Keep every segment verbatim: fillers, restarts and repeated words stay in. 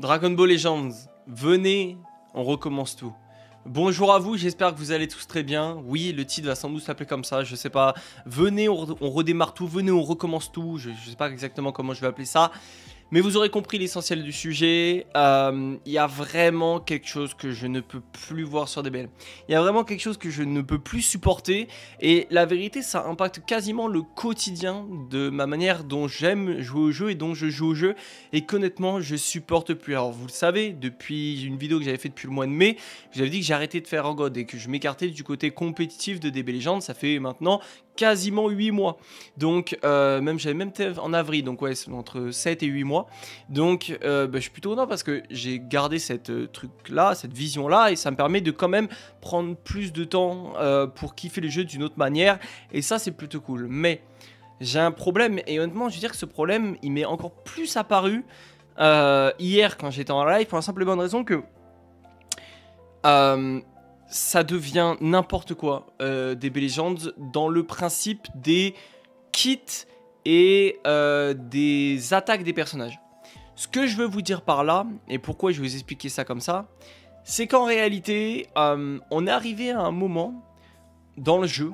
Dragon Ball Legends, venez, on recommence tout. Bonjour à vous, j'espère que vous allez tous très bien. Oui, le titre va sans doute s'appeler comme ça, je sais pas. Venez, on, re on redémarre tout, venez, on recommence tout. Je, je sais pas exactement comment je vais appeler ça. Mais vous aurez compris l'essentiel du sujet. Il euh, y a vraiment quelque chose que je ne peux plus voir sur D B L. Il y a vraiment quelque chose que je ne peux plus supporter. Et la vérité, ça impacte quasiment le quotidien de ma manière dont j'aime jouer au jeu et dont je joue au jeu. Et qu'honnêtement, je supporte plus. Alors, vous le savez, depuis une vidéo que j'avais faite depuis le mois de mai, je vous avais dit que j'arrêtais de faire en God et que je m'écartais du côté compétitif de D B Legends. Ça fait maintenant quasiment huit mois. Donc, euh, même j'avais même en avril. Donc, ouais, entre sept et huit mois. Donc euh, bah, je suis plutôt content parce que j'ai gardé cette euh, truc là, cette vision là, et ça me permet de quand même prendre plus de temps euh, pour kiffer les jeux d'une autre manière, et ça c'est plutôt cool. Mais j'ai un problème, et honnêtement je veux dire que ce problème il m'est encore plus apparu euh, hier quand j'étais en live, pour la simple et bonne raison que euh, ça devient n'importe quoi euh, D B Legends dans le principe des kits et euh, des attaques des personnages. Ce que je veux vous dire par là, et pourquoi je vais vous expliquer ça comme ça, c'est qu'en réalité, euh, on est arrivé à un moment dans le jeu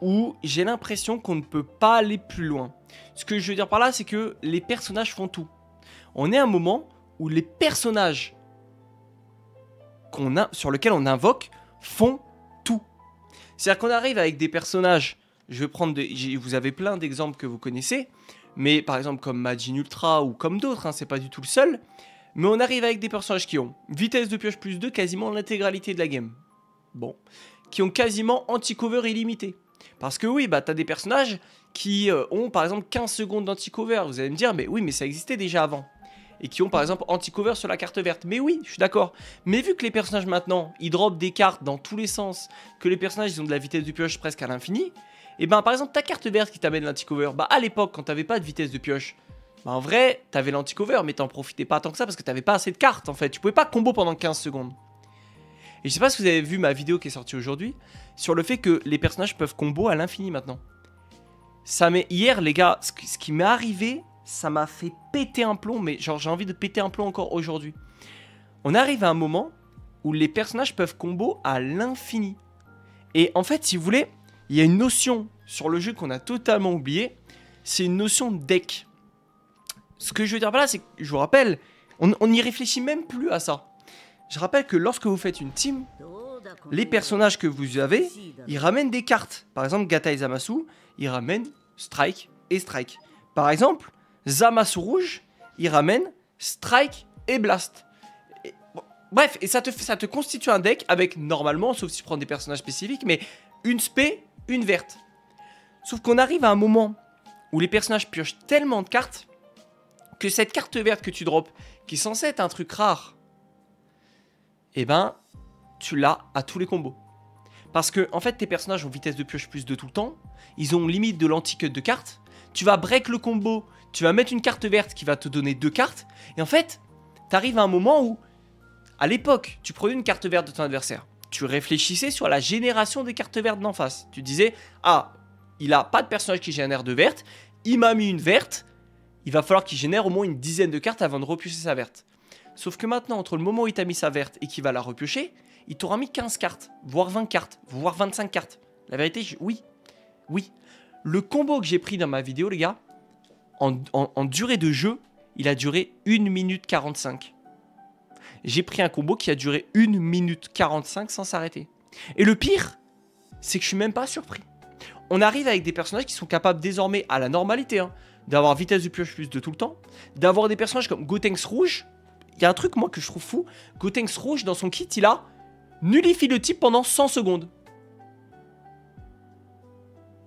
où j'ai l'impression qu'on ne peut pas aller plus loin. Ce que je veux dire par là, c'est que les personnages font tout. On est à un moment où les personnages qu'on a, sur lesquels on invoque font tout. C'est-à-dire qu'on arrive avec des personnages... Je vais prendre des, vous avez plein d'exemples que vous connaissez, mais par exemple comme Majin Ultra ou comme d'autres, hein, c'est pas du tout le seul. Mais on arrive avec des personnages qui ont vitesse de pioche plus deux quasiment l'intégralité de la game. Bon, qui ont quasiment anti-cover illimité. Parce que oui, bah t'as des personnages qui euh, ont par exemple quinze secondes d'anti-cover. Vous allez me dire, mais oui, mais ça existait déjà avant. Et qui ont par exemple anti-cover sur la carte verte. Mais oui, je suis d'accord. Mais vu que les personnages maintenant, ils droppent des cartes dans tous les sens, que les personnages ils ont de la vitesse de pioche presque à l'infini. Et ben par exemple ta carte verte qui t'amène l'anti-cover, bah à l'époque quand t'avais pas de vitesse de pioche, bah en vrai t'avais l'anti-cover mais t'en profitais pas tant que ça parce que t'avais pas assez de cartes en fait, tu pouvais pas combo pendant quinze secondes. Et je sais pas si vous avez vu ma vidéo qui est sortie aujourd'hui, sur le fait que les personnages peuvent combo à l'infini maintenant. Ça m'est... Hier les gars, ce qui m'est arrivé, ça m'a fait péter un plomb, mais genre j'ai envie de péter un plomb encore aujourd'hui. On arrive à un moment où les personnages peuvent combo à l'infini. Et en fait si vous voulez... Il y a une notion sur le jeu qu'on a totalement oubliée, c'est une notion de deck. Ce que je veux dire par là, c'est que je vous rappelle, on n'y réfléchit même plus à ça. Je rappelle que lorsque vous faites une team, les personnages que vous avez, ils ramènent des cartes. Par exemple, Gata et Zamasu, ils ramènent Strike et Strike. Par exemple, Zamasu rouge, ils ramènent Strike et Blast. Et, bon, bref, et ça te, ça te constitue un deck avec, normalement, sauf si tu prends des personnages spécifiques, mais une spé, une verte. Sauf qu'on arrive à un moment où les personnages piochent tellement de cartes que cette carte verte que tu drops, qui est censée être un truc rare, eh ben, tu l'as à tous les combos. Parce que, en fait, tes personnages ont vitesse de pioche plus de tout le temps, ils ont limite de l'anti-cut de cartes, tu vas break le combo, tu vas mettre une carte verte qui va te donner deux cartes, et en fait, t'arrives à un moment où, à l'époque, tu prenais une carte verte de ton adversaire. Tu réfléchissais sur la génération des cartes vertes d'en face. Tu disais, ah, il a pas de personnage qui génère de verte, il m'a mis une verte, il va falloir qu'il génère au moins une dizaine de cartes avant de repiocher sa verte. Sauf que maintenant, entre le moment où il t'a mis sa verte et qu'il va la repiocher, il t'aura mis quinze cartes, voire vingt cartes, voire vingt-cinq cartes. La vérité, je... oui, oui. Le combo que j'ai pris dans ma vidéo, les gars, en, en, en durée de jeu, il a duré une minute quarante-cinq. J'ai pris un combo qui a duré une minute quarante-cinq sans s'arrêter. Et le pire, c'est que je suis même pas surpris. On arrive avec des personnages qui sont capables désormais, à la normalité, hein, d'avoir vitesse de pioche plus de tout le temps, d'avoir des personnages comme Gotenks Rouge. Il y a un truc, moi, que je trouve fou. Gotenks Rouge, dans son kit, il a nullifie le type pendant cent secondes.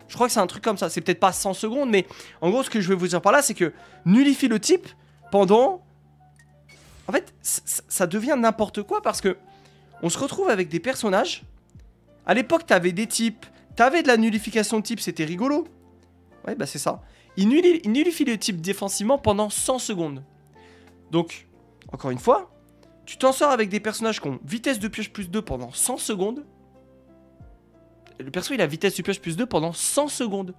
Je crois que c'est un truc comme ça. C'est peut-être pas cent secondes, mais en gros, ce que je vais vous dire par là, c'est que nullifie le type pendant... En fait, ça devient n'importe quoi parce que on se retrouve avec des personnages. À l'époque, t'avais des types, t'avais de la nullification de type, c'était rigolo. Ouais, bah c'est ça. Il nullifie le type défensivement pendant cent secondes. Donc, encore une fois, tu t'en sors avec des personnages qui ont vitesse de pioche plus deux pendant cent secondes. Le perso, il a vitesse de pioche plus deux pendant cent secondes.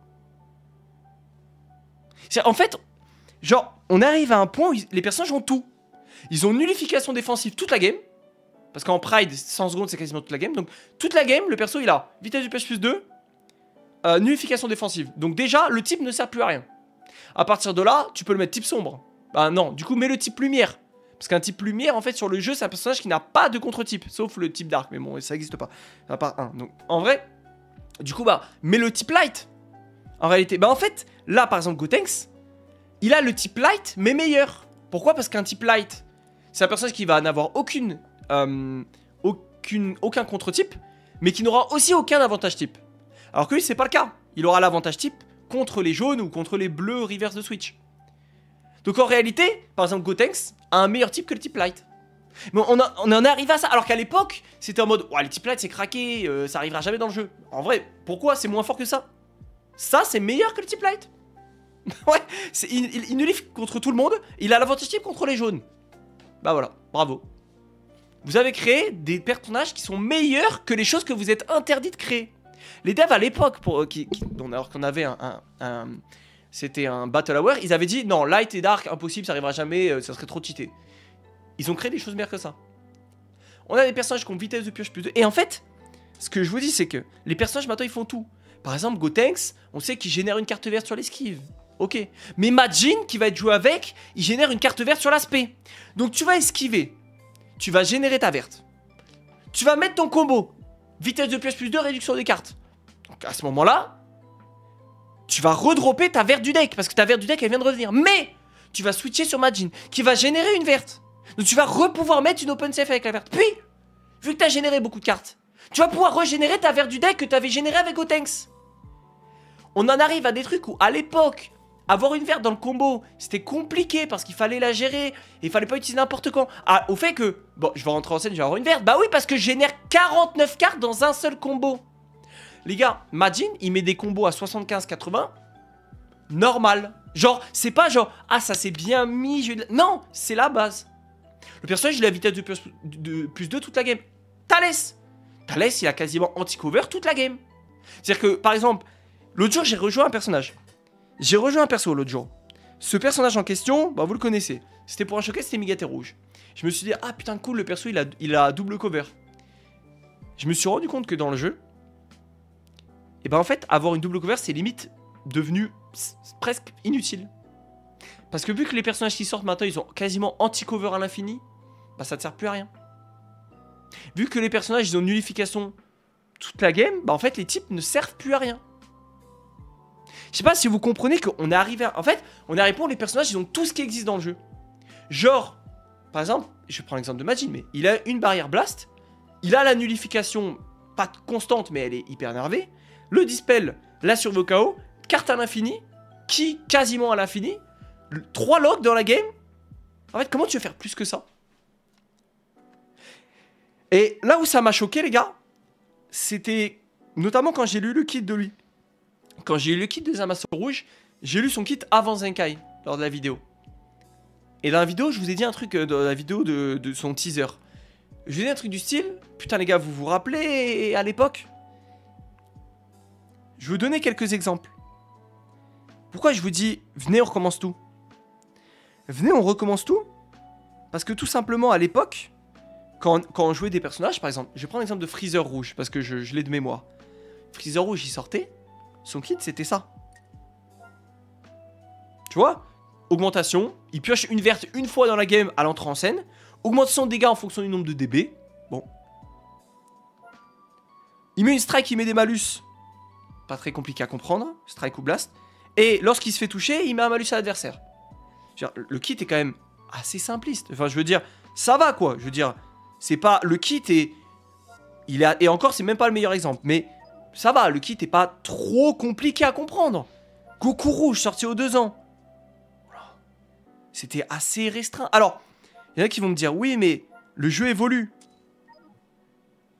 En fait, genre, on arrive à un point où les personnages ont tout. Ils ont nullification défensive toute la game. Parce qu'en Pride, cent secondes, c'est quasiment toute la game. Donc, toute la game, le perso, il a vitesse du pêche plus deux, euh, nullification défensive. Donc, déjà, le type ne sert plus à rien. À partir de là, tu peux le mettre type sombre. Bah non, du coup, mets le type lumière. Parce qu'un type lumière, en fait, sur le jeu, c'est un personnage qui n'a pas de contre-type. Sauf le type dark. Mais bon, ça n'existe pas. À part un. Donc, en vrai, du coup, bah, mets le type light. En réalité, bah en fait, là, par exemple, Gotenks, il a le type light, mais meilleur. Pourquoi? Parce qu'un type light, c'est un personnage qui va n'avoir aucune... Euh, aucune, aucun contre-type, mais qui n'aura aussi aucun avantage type. Alors que lui, c'est pas le cas. Il aura l'avantage type contre les jaunes ou contre les bleus reverse de Switch. Donc en réalité, par exemple, Gotenks a un meilleur type que le type light. Mais on, a, on en est arrivé à ça. Alors qu'à l'époque, c'était en mode ouais, le type light, c'est craqué, euh, ça arrivera jamais dans le jeu. En vrai, pourquoi? C'est moins fort que ça. Ça, c'est meilleur que le type light. Ouais, il, il, il nous livre contre tout le monde. Il a l'avantage type contre les jaunes. Bah voilà, bravo. Vous avez créé des personnages qui sont meilleurs que les choses que vous êtes interdit de créer. Les devs à l'époque, euh, qui, qui, alors qu'on avait un... un, un c'était un Battle Hour, ils avaient dit non, light et dark, impossible, ça arrivera jamais, euh, ça serait trop cheaté. Ils ont créé des choses meilleures que ça. On a des personnages qui ont vitesse de pioche plus deux. Et en fait, ce que je vous dis, c'est que les personnages, maintenant, ils font tout. Par exemple, Gotenks, on sait qu'il génère une carte verte sur l'esquive. Ok. Mais Majin, qui va être joué avec, il génère une carte verte sur l'aspect. Donc tu vas esquiver. Tu vas générer ta verte. Tu vas mettre ton combo. Vitesse de pioche plus deux, réduction des cartes. Donc à ce moment-là, tu vas redropper ta verte du deck. Parce que ta verte du deck, elle vient de revenir. Mais tu vas switcher sur Majin, qui va générer une verte. Donc tu vas repouvoir mettre une open safe avec la verte. Puis, vu que tu as généré beaucoup de cartes, tu vas pouvoir régénérer ta verte du deck que tu avais générée avec Gotenks. On en arrive à des trucs où, à l'époque... Avoir une verte dans le combo, c'était compliqué parce qu'il fallait la gérer et il fallait pas utiliser n'importe quand. Ah, au fait que, bon, je vais rentrer en scène, je vais avoir une verte. Bah oui, parce que je génère quarante-neuf cartes dans un seul combo. Les gars, Majin, il met des combos à soixante-quinze quatre-vingts. Normal. Genre, c'est pas genre, ah, ça s'est bien mis. Je... Non, c'est la base. Le personnage, il a vitesse de plus, de plus deux toute la game. Thales. Thales, il a quasiment anti-cover toute la game. C'est-à-dire que, par exemple, l'autre jour, j'ai rejoint un personnage. J'ai rejoint un perso l'autre jour. Ce personnage en question, bah vous le connaissez. C'était pour un showcase, c'était Migatte Rouge. Je me suis dit, ah putain cool, le perso il a, il a double cover. Je me suis rendu compte que dans le jeu, et bah en fait, avoir une double cover, c'est limite devenu presque inutile. Parce que vu que les personnages qui sortent maintenant, ils ont quasiment anti-cover à l'infini, bah ça ne sert plus à rien. Vu que les personnages, ils ont nullification toute la game, bah en fait, les types ne servent plus à rien. Je sais pas si vous comprenez qu'on est arrivé à... En fait, on est arrivé pour les personnages, ils ont tout ce qui existe dans le jeu. Genre, par exemple, je prends l'exemple de Majin, mais il a une barrière blast, il a la nullification, pas constante, mais elle est hyper énervée, le dispel, la survie au chaos, carte à l'infini, qui quasiment à l'infini, trois logs dans la game. En fait, comment tu veux faire plus que ça? Et là où ça m'a choqué, les gars, c'était notamment quand j'ai lu le kit de lui. Quand j'ai eu le kit de Zamasu rouge, j'ai lu son kit avant Zenkai, lors de la vidéo. Et dans la vidéo, je vous ai dit un truc, euh, dans la vidéo de, de son teaser. Je vous ai dit un truc du style, putain les gars, vous vous rappelez à l'époque? Je vais vous donner quelques exemples. Pourquoi je vous dis, venez on recommence tout? Venez on recommence tout? Parce que tout simplement à l'époque, quand, quand on jouait des personnages, par exemple, je vais prendre l'exemple de Freezer Rouge, parce que je, je l'ai de mémoire. Freezer Rouge, il sortait. Son kit, c'était ça. Tu vois? Augmentation. Il pioche une verte une fois dans la game à l'entrée en scène. Augmente son dégât en fonction du nombre de D B. Bon. Il met une strike, il met des malus. Pas très compliqué à comprendre. Strike ou blast. Et lorsqu'il se fait toucher, il met un malus à l'adversaire. Le kit est quand même assez simpliste. Enfin, je veux dire, ça va quoi. Je veux dire, c'est pas... Le kit est... Il a... Et encore, c'est même pas le meilleur exemple. Mais... Ça va, le kit est pas trop compliqué à comprendre. Goku Rouge, sorti aux deux ans. C'était assez restreint. Alors, il y en a qui vont me dire, oui, mais le jeu évolue.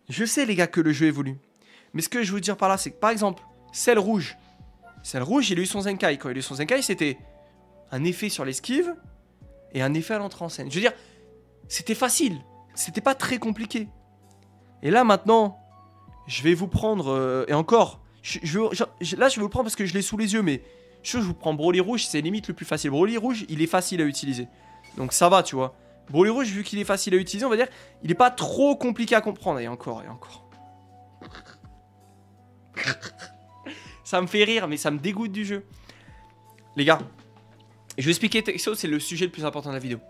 Je sais, les gars, que le jeu évolue. Mais ce que je veux dire par là, c'est que, par exemple, Cell Rouge. Cell Rouge, il a eu son Zenkai. Quand il a eu son Zenkai, c'était un effet sur l'esquive et un effet à l'entrée en scène. Je veux dire, c'était facile. C'était pas très compliqué. Et là, maintenant... Je vais vous prendre, euh, et encore, je, je, je, je, là je vais vous le prendre parce que je l'ai sous les yeux, mais je, je vous prends Broly rouge, c'est limite le plus facile. Broly rouge, il est facile à utiliser. Donc ça va, tu vois. Broly rouge, vu qu'il est facile à utiliser, on va dire, il est pas trop compliqué à comprendre. Et encore, et encore. Ça me fait rire, mais ça me dégoûte du jeu. Les gars, je vais expliquer quelque chose, c'est le sujet le plus important de la vidéo.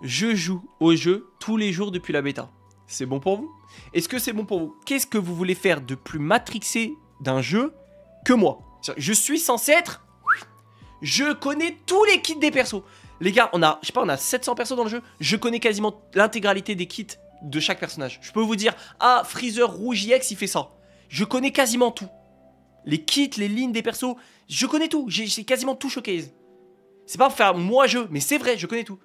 Je joue au jeu tous les jours depuis la bêta. C'est bon pour vous? Est-ce que c'est bon pour vous? Qu'est-ce que vous voulez faire de plus matrixé d'un jeu que moi? Je suis censé être... Je connais tous les kits des persos. Les gars, on a, je sais pas, on a sept cents persos dans le jeu. Je connais quasiment l'intégralité des kits de chaque personnage. Je peux vous dire, ah, Freezer Rouge I X, il fait ça. Je connais quasiment tout. Les kits, les lignes des persos, je connais tout. J'ai quasiment tout showcase. C'est pas pour faire moi jeu, mais c'est vrai, je connais tout.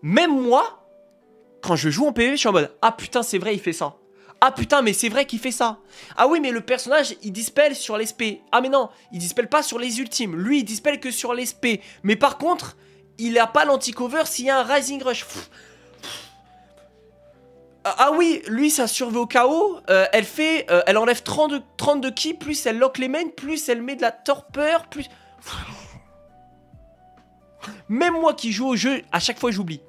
Même moi, quand je joue en P V, je suis en mode, ah putain, c'est vrai, il fait ça. Ah putain, mais c'est vrai qu'il fait ça. Ah oui, mais le personnage, il dispelle sur les spé. Ah mais non, il dispelle pas sur les ultimes. Lui, il dispelle que sur les spé. Mais par contre, il a pas l'anti-cover s'il y a un Rising Rush. Pff, pff. Ah oui, lui, ça surveille au K O. Euh, elle fait, euh, elle enlève trente-deux ki, plus elle lock les mains, plus elle met de la torpeur, plus... Pff. Même moi qui joue au jeu, à chaque fois j'oublie.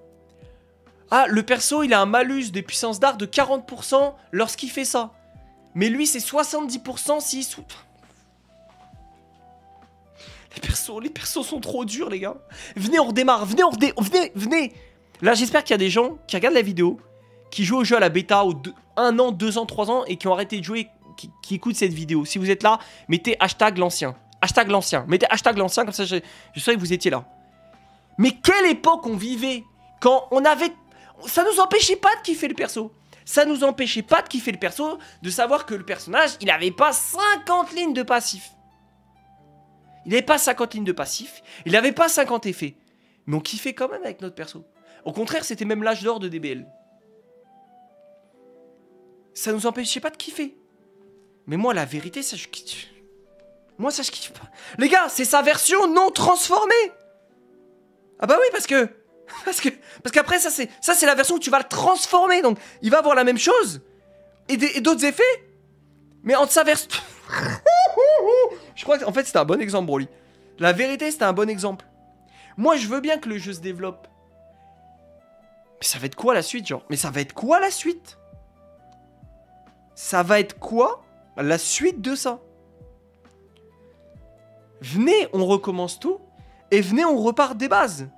Ah, le perso il a un malus des puissances d'art de quarante pour cent lorsqu'il fait ça. Mais lui c'est soixante-dix pour cent s'il sou... Les persos, les persos sont trop durs les gars. Venez on redémarre, venez on redémarre, venez, venez. Là j'espère qu'il y a des gens qui regardent la vidéo, qui jouent au jeu à la bêta ou un an, deux ans, trois ans et qui ont arrêté de jouer, qui, qui écoutent cette vidéo. Si vous êtes là, mettez hashtag l'ancien. Hashtag l'ancien, mettez hashtag l'ancien comme ça je, je saurais que vous étiez là. Mais quelle époque on vivait quand on avait... Ça nous empêchait pas de kiffer le perso. Ça nous empêchait pas de kiffer le perso, de savoir que le personnage, il avait pas cinquante lignes de passif. Il avait pas cinquante lignes de passif, il avait pas cinquante effets. Mais on kiffait quand même avec notre perso. Au contraire, c'était même l'âge d'or de D B L. Ça nous empêchait pas de kiffer. Mais moi, la vérité, ça je kiffe. Moi, ça je kiffe pas. Les gars, c'est sa version non transformée. Ah bah oui, parce que... Parce que parce qu'après, ça c'est ça c'est la version où tu vas le transformer. Donc, il va avoir la même chose et d'autres effets. Mais entre sa version... Je crois qu'en fait, c'était un bon exemple, Broly. La vérité, c'était un bon exemple. Moi, je veux bien que le jeu se développe. Mais ça va être quoi la suite, genre? Mais ça va être quoi la suite? Ça va être quoi la suite de ça? Venez, on recommence tout. Et venez, on repart des bases.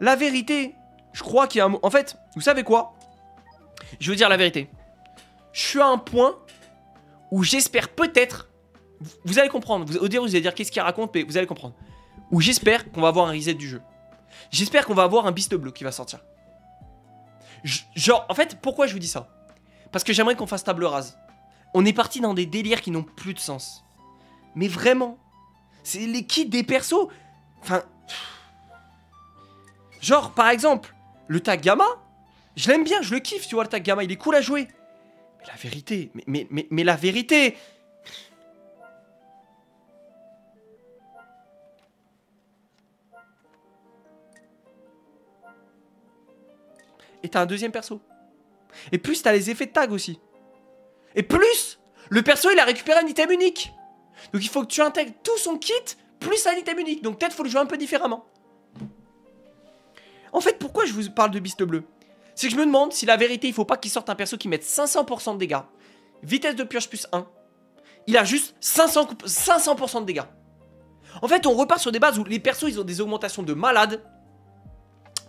La vérité, je crois qu'il y a un... En fait, vous savez quoi? Je veux dire la vérité. Je suis à un point où j'espère peut-être... Vous allez comprendre. Vous, au début, vous allez dire qu'est-ce qu'il raconte, mais vous allez comprendre. Où j'espère qu'on va avoir un reset du jeu. J'espère qu'on va avoir un Beast Bleu qui va sortir. Je, genre, en fait, pourquoi je vous dis ça? Parce que j'aimerais qu'on fasse table rase. On est parti dans des délires qui n'ont plus de sens. Mais vraiment. C'est les kits des persos. Enfin... Genre, par exemple, le tag Gamma, je l'aime bien, je le kiffe, tu vois, le tag Gamma, il est cool à jouer. Mais la vérité, mais, mais, mais, mais la vérité... Et t'as un deuxième perso. Et plus, t'as les effets de tag aussi. Et plus, le perso, il a récupéré un item unique. Donc, il faut que tu intègres tout son kit, plus un item unique. Donc, peut-être, faut le jouer un peu différemment. En fait, pourquoi je vous parle de Beast Bleu? C'est que je me demande si la vérité, il faut pas qu'il sorte un perso qui mette cinq cents pour cent de dégâts. Vitesse de pioche plus un. Il a juste cinq cents pour cent de dégâts. En fait, on repart sur des bases où les persos, ils ont des augmentations de malade.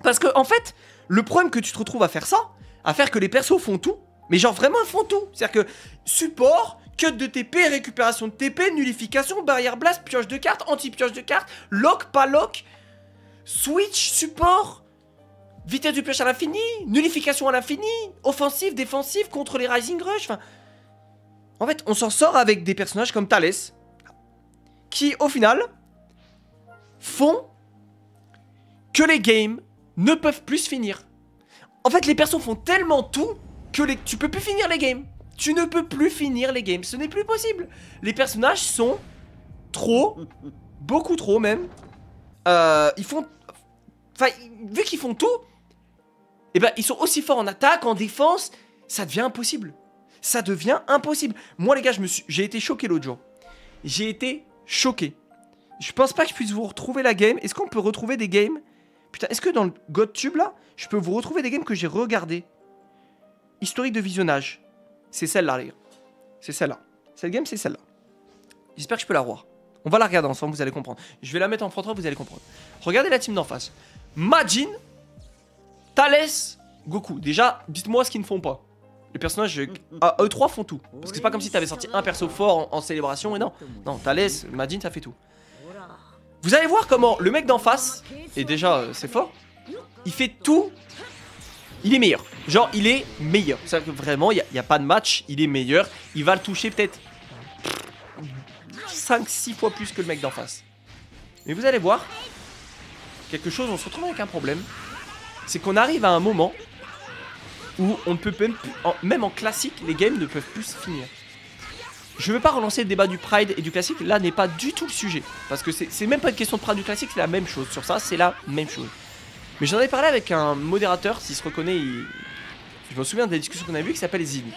Parce que, en fait, le problème que tu te retrouves à faire ça, à faire que les persos font tout, mais genre vraiment font tout. C'est-à-dire que support, cut de T P, récupération de T P, nullification, barrière blast, pioche de carte, anti-pioche de carte, lock, pas lock, switch, support... Vitesse du pioche à l'infini, nullification à l'infini, offensive, défensive, contre les Rising Rush, enfin... En fait, on s'en sort avec des personnages comme Thales, qui, au final, font que les games ne peuvent plus se finir. En fait, les persos font tellement tout que les... tu peux plus finir les games. Tu ne peux plus finir les games, ce n'est plus possible. Les personnages sont trop, beaucoup trop même. Euh, ils font... Enfin, vu qu'ils font tout... Eh ben, ils sont aussi forts en attaque, en défense, ça devient impossible. Ça devient impossible. Moi, les gars, je me suis... j'ai été choqué l'autre jour. J'ai été choqué. Je pense pas que je puisse vous retrouver la game. Est-ce qu'on peut retrouver des games? Putain, est-ce que dans le GodTube là, je peux vous retrouver des games que j'ai regardées? Historique de visionnage. C'est celle-là, les gars. C'est celle-là. Cette game, c'est celle-là. J'espère que je peux la voir. On va la regarder ensemble, vous allez comprendre. Je vais la mettre en front, vous allez comprendre. Regardez la team d'en face. Majin, Thales, Goku. Déjà, dites-moi ce qu'ils ne font pas. Les personnages, ah, eux trois font tout. Parce que c'est pas comme si t'avais sorti un perso fort en, en célébration et non. Non, Thales, Majin, ça fait tout. Vous allez voir comment le mec d'en face, et déjà euh, c'est fort, il fait tout, il est meilleur. Genre il est meilleur. C'est-à-dire que vraiment, il n'y a, a pas de match, il est meilleur. Il va le toucher peut-être cinq six fois plus que le mec d'en face. Mais vous allez voir, quelque chose, on se retrouve avec un problème. C'est qu'on arrive à un moment où on ne peut même plus, en, même en classique, les games ne peuvent plus se finir. Je ne veux pas relancer le débat du Pride et du classique, là n'est pas du tout le sujet. Parce que c'est même pas une question de Pride du classique, c'est la même chose. Sur ça, c'est la même chose. Mais j'en avais parlé avec un modérateur, s'il se reconnaît, il... je me souviens des discussions qu'on a vues, qui s'appelle Zine.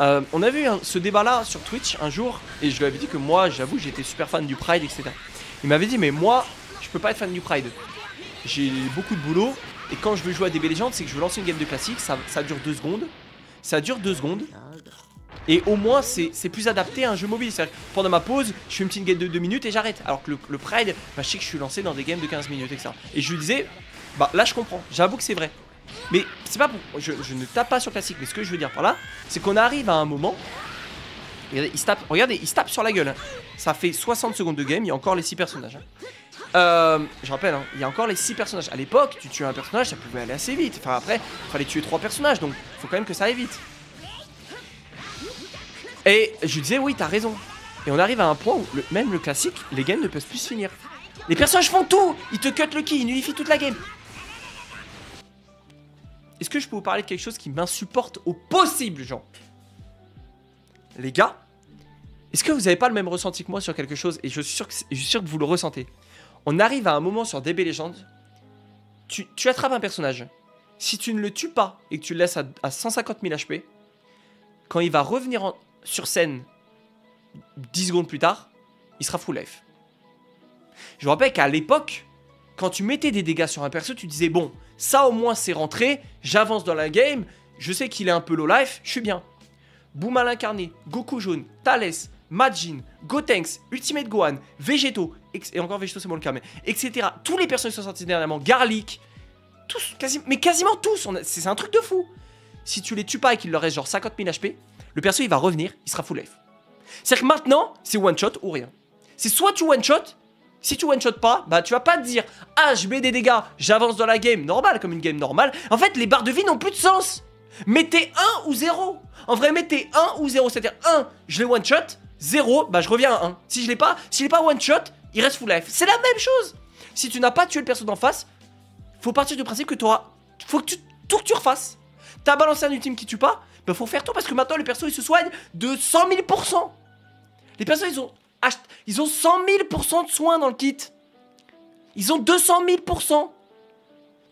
Euh, on a vu hein, ce débat-là sur Twitch un jour, et je lui avais dit que moi, j'avoue, j'étais super fan du Pride, et cetera. Il m'avait dit, mais moi, je peux pas être fan du Pride. J'ai beaucoup de boulot, et quand je veux jouer à D B Legends, c'est que je veux lancer une game de classique, ça, ça dure deux secondes. Ça dure deux secondes. Et au moins c'est plus adapté à un jeu mobile. C'est-à-dire que pendant ma pause, je fais une petite game de deux minutes et j'arrête. Alors que le, le Pride, bah, je sais que je suis lancé dans des games de quinze minutes, et cetera. Et je lui disais, bah là je comprends, j'avoue que c'est vrai. Mais c'est pas pour. Je, je ne tape pas sur classique, mais ce que je veux dire par là, c'est qu'on arrive à un moment. Regardez, il se tape, regardez, il se tape sur la gueule. Hein. Ça fait soixante secondes de game, il y a encore les six personnages. Hein. Euh, je rappelle, hein, il y a encore les six personnages. À l'époque, tu tuais un personnage, ça pouvait aller assez vite. Enfin après, il fallait tuer trois personnages, donc faut quand même que ça aille vite. Et je lui disais, oui, t'as raison. Et on arrive à un point où, le, même le classique, les games ne peuvent plus se finir. Les personnages font tout. Ils te cut le ki, ils nullifient toute la game. Est-ce que je peux vous parler de quelque chose qui m'insupporte au possible, genre? Les gars, est-ce que vous n'avez pas le même ressenti que moi sur quelque chose? Et je suis sûr que, je suis sûr que vous le ressentez. On arrive à un moment sur D B Legends, tu, tu attrapes un personnage. Si tu ne le tues pas et que tu le laisses à, à cent cinquante mille H P, quand il va revenir en... sur scène dix secondes plus tard, il sera full life. Je vous rappelle qu'à l'époque, quand tu mettais des dégâts sur un perso, tu disais bon, ça au moins c'est rentré, j'avance dans la game, je sais qu'il est un peu low life, je suis bien. Boum Mal Incarné, Goku Jaune, Thales, Majin, Gotenks, Ultimate Gohan, Végéto, et encore Végéto c'est bon le cas, mais et cetera. Tous les personnages qui sont sortis dernièrement, Garlic, tous, quasi, mais quasiment tous, c'est un truc de fou. Si tu les tues pas et qu'il leur reste genre cinquante mille H P, le perso il va revenir, il sera full life. C'est-à-dire que maintenant, c'est one shot ou rien. C'est soit tu one shot, si tu one shot pas, bah tu vas pas te dire ah je mets des dégâts, j'avance dans la game normale comme une game normale. En fait, les barres de vie n'ont plus de sens. Mettez un ou zéro. En vrai, mettez un ou zéro, c'est-à-dire un, je l'ai one shot, zéro, bah je reviens à un. Si je l'ai pas, si je l'ai pas one shot, il reste full life. C'est la même chose. Si tu n'as pas tué le perso d'en face, faut partir du principe que tu auras faut que tu tout que tu refasses. T'as balancé un ultime qui tue pas, bah faut faire tout parce que maintenant les persos ils se soignent de cent mille pour cent. Les persos ils ont, ils ont cent mille pour cent de soins dans le kit. Ils ont deux cent mille pour cent.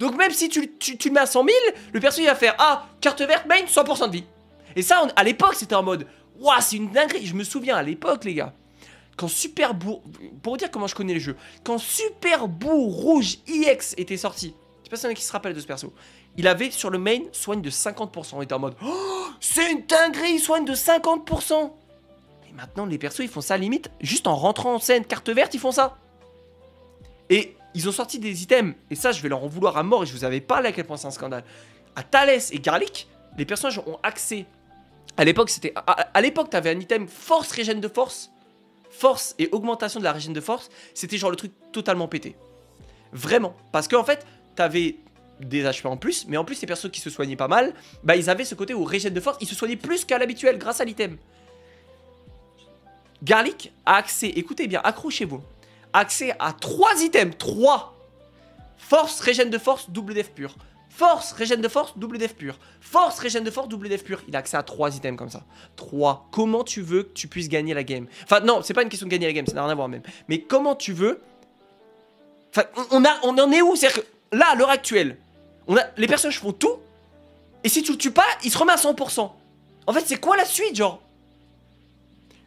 Donc même si tu, tu, tu le mets à cent mille, le perso il va faire ah, carte verte main, cent pour cent de vie. Et ça on, à l'époque c'était en mode waouh, c'est une dinguerie. Je me souviens à l'époque les gars, quand Super Bour, pour vous dire comment je connais les jeux, quand Super Bour rouge I X était sorti, je sais pas si il y en a qui se rappellent de ce perso. Il avait sur le main soigne de cinquante pour cent. On était en mode oh, c'est une dinguerie, il soigne de cinquante pour cent. Et maintenant les persos ils font ça limite juste en rentrant en scène. Carte verte ils font ça. Et ils ont sorti des items. Et ça je vais leur en vouloir à mort. Et je vous avais parlé à quel point c'est un scandale. À Thales et Garlic, les personnages ont accès. À l'époque c'était à, à l'époque t'avais un item force régène de force. Force et augmentation de la régène de force. C'était genre le truc totalement pété. Vraiment. Parce qu'en fait t'avais des H P en plus, mais en plus les persos qui se soignaient pas mal, bah ils avaient ce côté où régène de force, ils se soignaient plus qu'à l'habituel grâce à l'item. Garlic a accès, écoutez bien, accrochez-vous, accès à trois items, trois. Force, régène de force, double def pur. Force, régène de force, double def pur. Force, régène de force, double def pur. Il a accès à trois items comme ça. trois. Comment tu veux que tu puisses gagner la game? Enfin non, c'est pas une question de gagner la game, ça n'a rien à voir même. Mais comment tu veux... Enfin, on, a, on en est où? C'est-à-dire que là, à l'heure actuelle, on a, les personnages font tout, et si tu le tues pas, il se remet à cent pour cent. En fait, c'est quoi la suite, genre?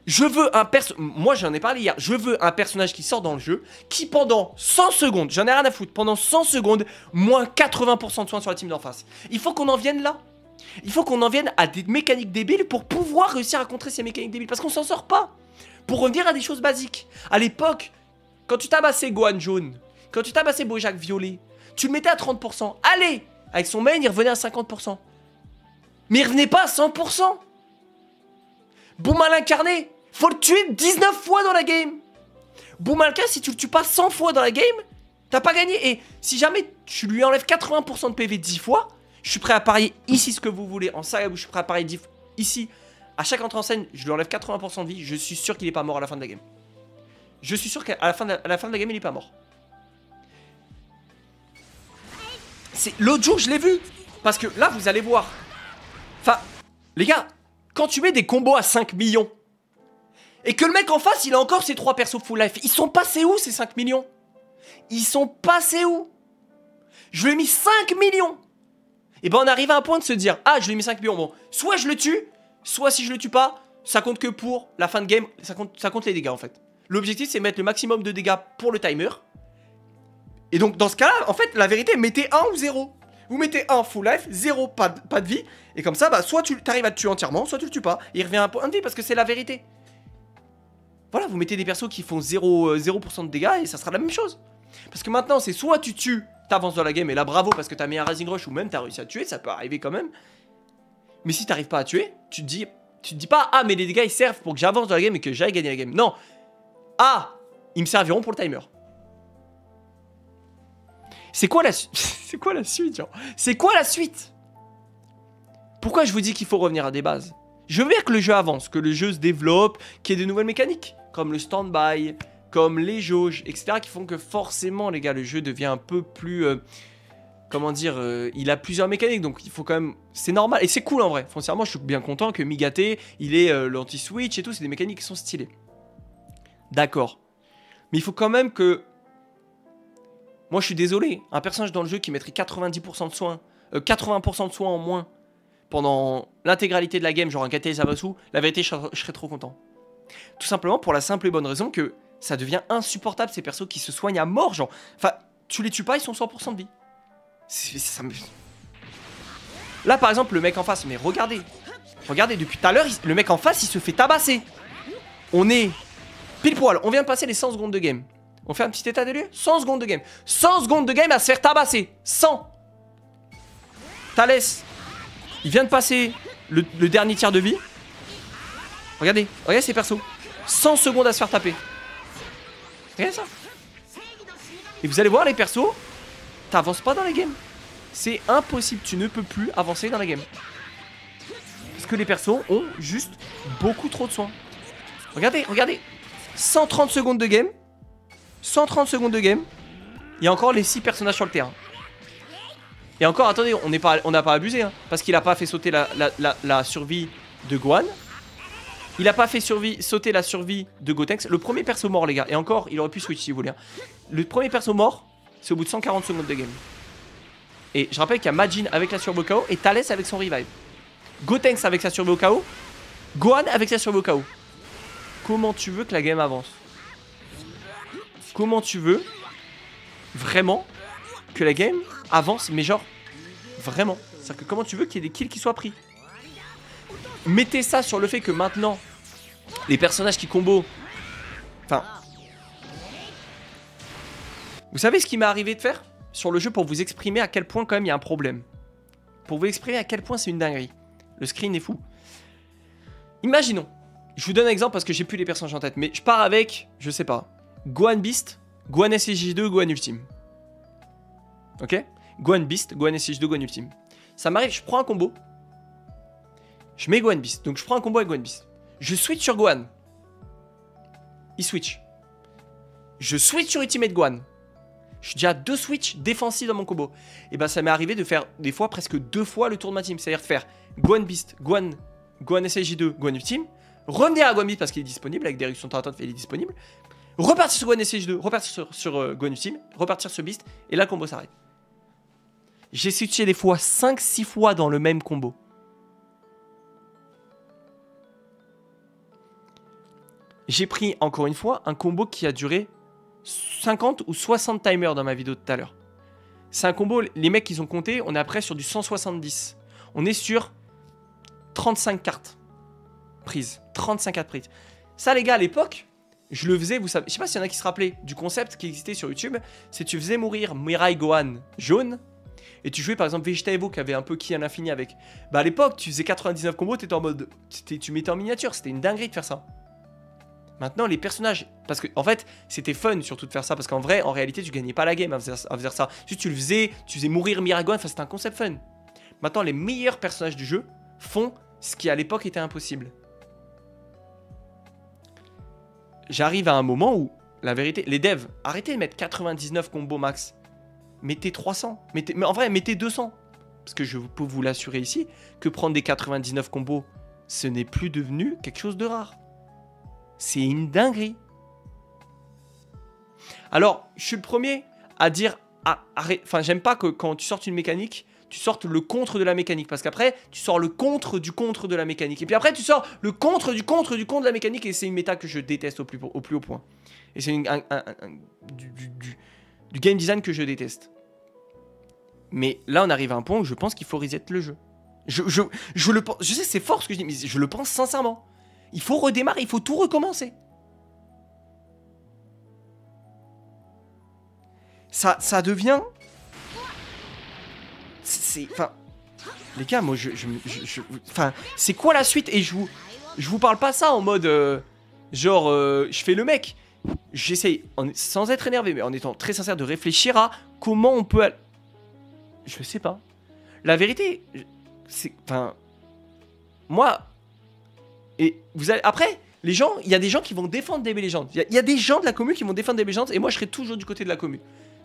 Je veux un perso... Moi j'en ai parlé hier. Je veux un personnage qui sort dans le jeu, qui pendant cent secondes, j'en ai rien à foutre, pendant cent secondes, moins quatre-vingts pour cent de soins sur la team d'en face. Il faut qu'on en vienne là. Il faut qu'on en vienne à des mécaniques débiles pour pouvoir réussir à contrer ces mécaniques débiles. Parce qu'on s'en sort pas. Pour revenir à des choses basiques. À l'époque, quand tu tabassais Gohan Jaune, quand tu tabassais Bojac Violet, tu le mettais à trente pour cent. Allez, avec son main, il revenait à cinquante pour cent. Mais il revenait pas à cent pour cent. Bon Mal Incarné, faut le tuer dix-neuf fois dans la game. Bon Mal Incarné, si tu le tues pas cent fois dans la game, t'as pas gagné. Et si jamais tu lui enlèves quatre-vingts pour cent de P V dix fois, je suis prêt à parier ici ce que vous voulez. En saga, je suis prêt à parier dix fois. Ici, à chaque entrée en scène, je lui enlève quatre-vingts pour cent de vie. Je suis sûr qu'il est pas mort à la fin de la game. Je suis sûr qu'à la, la fin de la game, il est pas mort. L'autre jour, je l'ai vu. Parce que là, vous allez voir. Enfin, les gars, quand tu mets des combos à cinq millions, et que le mec en face, il a encore ses trois persos full life, ils sont passés où ces cinq millions? Ils sont passés où? Je lui ai mis cinq millions. Et ben on arrive à un point de se dire, ah, je lui ai mis cinq millions, bon, soit je le tue, soit si je le tue pas, ça compte que pour la fin de game, ça compte, ça compte les dégâts en fait. L'objectif, c'est mettre le maximum de dégâts pour le timer. Et donc, dans ce cas-là, en fait, la vérité, mettez un ou zéro. Vous mettez un full life, zéro pas de, pas de vie. Et comme ça, bah, soit tu arrives à le tuer entièrement, soit tu le tues pas. Et il revient à un point de vie parce que c'est la vérité. Voilà, vous mettez des persos qui font zéro pour cent de dégâts et ça sera la même chose. Parce que maintenant, c'est soit tu tues, t'avances dans la game et là, bravo parce que t'as mis un Rising Rush ou même t'as réussi à tuer, ça peut arriver quand même. Mais si t'arrives pas à tuer, tu te dis, tu te dis pas, ah, mais les dégâts ils servent pour que j'avance dans la game et que j'aille gagner la game. Non, ah, ils me serviront pour le timer. C'est quoi la c'est quoi la suite, genre? C'est quoi la suite? Pourquoi je vous dis qu'il faut revenir à des bases? Je veux bien que le jeu avance, que le jeu se développe, qu'il y ait de nouvelles mécaniques, comme le stand-by, comme les jauges, et cetera, qui font que forcément, les gars, le jeu devient un peu plus... Euh, comment dire euh, il a plusieurs mécaniques, donc il faut quand même... C'est normal, et c'est cool en vrai. Foncièrement, je suis bien content que Migatte, il ait euh, l'anti-switch et tout, c'est des mécaniques qui sont stylées. D'accord. Mais il faut quand même que... Moi je suis désolé, un personnage dans le jeu qui mettrait quatre-vingt-dix pour cent de soins, euh, quatre-vingts pour cent de soins en moins pendant l'intégralité de la game, genre un Gata et Zamasu, la vérité je, je serais trop content. Tout simplement pour la simple et bonne raison que ça devient insupportable ces persos qui se soignent à mort, genre, enfin, tu les tues pas, ils sont cent pour cent de vie. Ça me... Là par exemple le mec en face, mais regardez, regardez depuis tout à l'heure, le mec en face il se fait tabasser. On est pile poil, on vient de passer les cent secondes de game. On fait un petit état des lieux. Cent secondes de game. cent secondes de game à se faire tabasser. cent. Thales, il vient de passer le, le dernier tiers de vie. Regardez, regardez ces persos. cent secondes à se faire taper. Regardez ça. Et vous allez voir les persos, t'avances pas dans la game. C'est impossible, tu ne peux plus avancer dans la game. Parce que les persos ont juste beaucoup trop de soins. Regardez, regardez, cent trente secondes de game. cent trente secondes de game, il y a encore les six personnages sur le terrain. Et encore, attendez, on n'a pas, pas abusé, hein, parce qu'il n'a pas fait sauter la, la, la, la survie de Gohan. Il n'a pas fait survie, sauter la survie de Gotenks. Le premier perso mort, les gars, et encore, il aurait pu switch si vous voulez. Hein. Le premier perso mort, c'est au bout de cent quarante secondes de game. Et je rappelle qu'il y a Majin avec la survie au K O et Thales avec son revive. Gotenks avec sa survie au K O, Gohan avec sa survie au K O. Comment tu veux que la game avance ? Comment tu veux vraiment que la game avance, mais genre vraiment. C'est-à-dire que comment tu veux qu'il y ait des kills qui soient pris. Mettez ça sur le fait que maintenant, les personnages qui combo... Enfin... Vous savez ce qui m'est arrivé de faire sur le jeu pour vous exprimer à quel point quand même il y a un problème. Pour vous exprimer à quel point c'est une dinguerie. Le screen est fou. Imaginons. Je vous donne un exemple parce que j'ai plus les personnages en tête. Mais je pars avec, je sais pas... Gohan Beast, Gohan S S J deux, Gohan ultime. Ok? Gohan Beast, Gohan S S J deux, Gohan ultime. Ça m'arrive, je prends un combo. Je mets Gohan Beast. Donc je prends un combo avec Gohan Beast. Je switch sur Gohan. Il switch. Je switch sur Ultimate Gohan. Je suis déjà à deux switches défensifs dans mon combo. Et ben ça m'est arrivé de faire des fois presque deux fois le tour de ma team. C'est-à-dire de faire Gohan Beast, Gohan, Gohan S S J deux, Gohan ultime. Revenir à Gohan Beast parce qu'il est disponible, avec des réductions de temps d'attente, il est disponible. Repartir sur Gohan S S J deux, repartir sur, sur euh, Gohan ultime, repartir sur Beast, et là le combo s'arrête. J'ai switché des fois cinq six fois dans le même combo. j'ai pris encore une fois un combo qui a duré cinquante ou soixante timers dans ma vidéo de tout à l'heure. C'est un combo, les mecs ils ont compté, on est après sur du cent soixante-dix. On est sur trente-cinq cartes prises. trente-cinq cartes prises. Ça les gars, à l'époque, je le faisais, vous savez, je sais pas s'il y en a qui se rappelaient du concept qui existait sur YouTube, c'est tu faisais mourir Mirai Gohan jaune, et tu jouais par exemple Vegeta Evo qui avait un peu ki à l'infini avec. Bah à l'époque, tu faisais quatre-vingt-dix-neuf combos, t'étais en mode, tu mettais en miniature, c'était une dinguerie de faire ça. Maintenant, les personnages, parce que en fait, c'était fun surtout de faire ça, parce qu'en vrai, en réalité, tu gagnais pas la game à faire, à faire ça. Si tu le faisais, tu faisais mourir Mirai Gohan, enfin c'était un concept fun. Maintenant, les meilleurs personnages du jeu font ce qui à l'époque était impossible. J'arrive à un moment où, la vérité, les devs, arrêtez de mettre quatre-vingt-dix-neuf combos max. Mettez trois cents. Mettez, mais en vrai, mettez deux cents. Parce que je peux vous l'assurer ici que prendre des quatre-vingt-dix-neuf combos, ce n'est plus devenu quelque chose de rare. C'est une dinguerie. Alors, je suis le premier à dire... Ah, arrête. Enfin, j'aime pas que quand tu sortes une mécanique, tu sortes le contre de la mécanique. Parce qu'après, tu sors le contre du contre de la mécanique. Et puis après, tu sors le contre du contre du contre de la mécanique. Et c'est une méta que je déteste au plus, au plus haut point. Et c'est un, un, un, du, du, du game design que je déteste. Mais là, on arrive à un point où je pense qu'il faut reset le jeu. Je, je, je, le, je sais, c'est fort ce que je dis, mais je le pense sincèrement. Il faut redémarrer, il faut tout recommencer. Ça, ça devient... C'est... Enfin... Les gars, moi, je... je, je, je enfin, c'est quoi la suite? Et je vous... Je vous parle pas ça en mode... Euh, genre, euh, je fais le mec. J'essaye, sans être énervé, mais en étant très sincère, de réfléchir à comment on peut... Je sais pas. La vérité, c'est... Enfin... Moi... Et vous allez... Après, les gens... Il y a des gens qui vont défendre D B Legends. Il y, y a des gens de la commu qui vont défendre D B Legends. Et moi, je serai toujours du côté de la commu.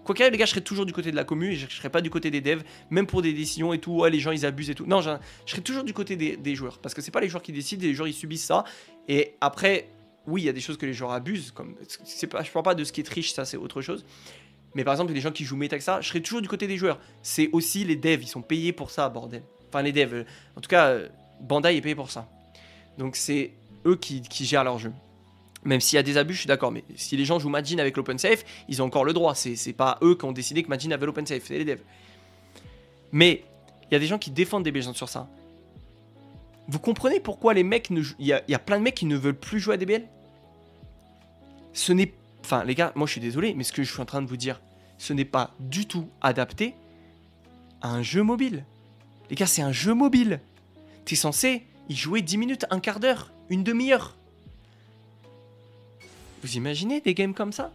Quoi qu'il arrive, les gars, je serai toujours du côté de la commu. Et je serai pas du côté des devs. Même pour des décisions et tout. Ouais, les gens, ils abusent et tout. Non, je, je serai toujours du côté des, des joueurs. Parce que c'est pas les joueurs qui décident. Et les joueurs, ils subissent ça. Et après, oui, il y a des choses que les joueurs abusent. Comme, pas, je parle pas de ce qui est triche. Ça, c'est autre chose. Mais par exemple, les gens qui jouent méta que ça, je serai toujours du côté des joueurs. C'est aussi les devs. Ils sont payés pour ça, bordel. Enfin, les devs. En tout cas, Bandai est payé pour ça. Donc c'est eux qui, qui gèrent leur jeu. Même s'il y a des abus, je suis d'accord. Mais si les gens jouent Majin avec l'open safe, ils ont encore le droit. C'est pas eux qui ont décidé que Majin avait l'open safe, c'est les devs. Mais il y a des gens qui défendent des légendes sur ça. Vous comprenez pourquoi les mecs ne jouent... Il y, y a plein de mecs qui ne veulent plus jouer à D B L. Ce n'est... Enfin les gars, moi je suis désolé, mais ce que je suis en train de vous dire, ce n'est pas du tout adapté à un jeu mobile. Les gars, c'est un jeu mobile. T'es censé... Il jouait dix minutes, un quart d'heure, une demi-heure. Vous imaginez des games comme ça?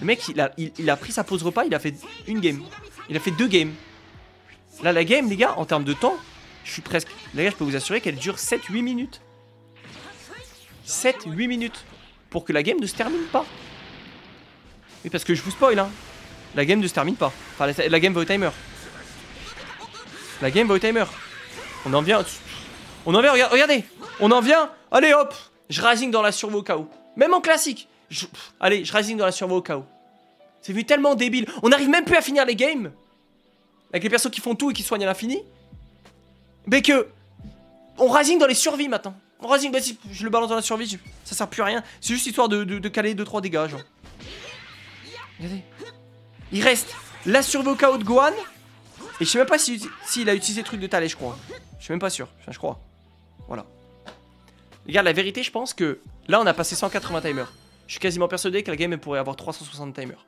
Le mec, il a, il, il a pris sa pause repas, il a fait une game. Il a fait deux games. Là, la game, les gars, en termes de temps, je suis presque... Les gars, je peux vous assurer qu'elle dure sept huit minutes. sept huit minutes. Pour que la game ne se termine pas. Oui, parce que je vous spoil, hein. La game ne se termine pas. Enfin, la, la game va au timer. La game va au timer. On en vient... On en vient, regardez, on en vient, allez hop, je razingue dans la survie au K O. Même en classique, je, pff, allez, je razingue dans la survie au K O. C'est vu tellement débile, on n'arrive même plus à finir les games. Avec les persos qui font tout et qui soignent à l'infini. Mais que, on razingue dans les survies maintenant. On razingue, bah si je le balance dans la survie, je, ça sert plus à rien. C'est juste histoire de, de, de caler deux trois dégâts, genre. Regardez, il reste la survie au K O de Gohan. Et je sais même pas s'il si, si a utilisé le truc de Thales, je crois. Je suis même pas sûr, je crois. Voilà. Les gars, la vérité, je pense que là, on a passé cent quatre-vingts timers. Je suis quasiment persuadé que la game, elle pourrait avoir trois cent soixante timers.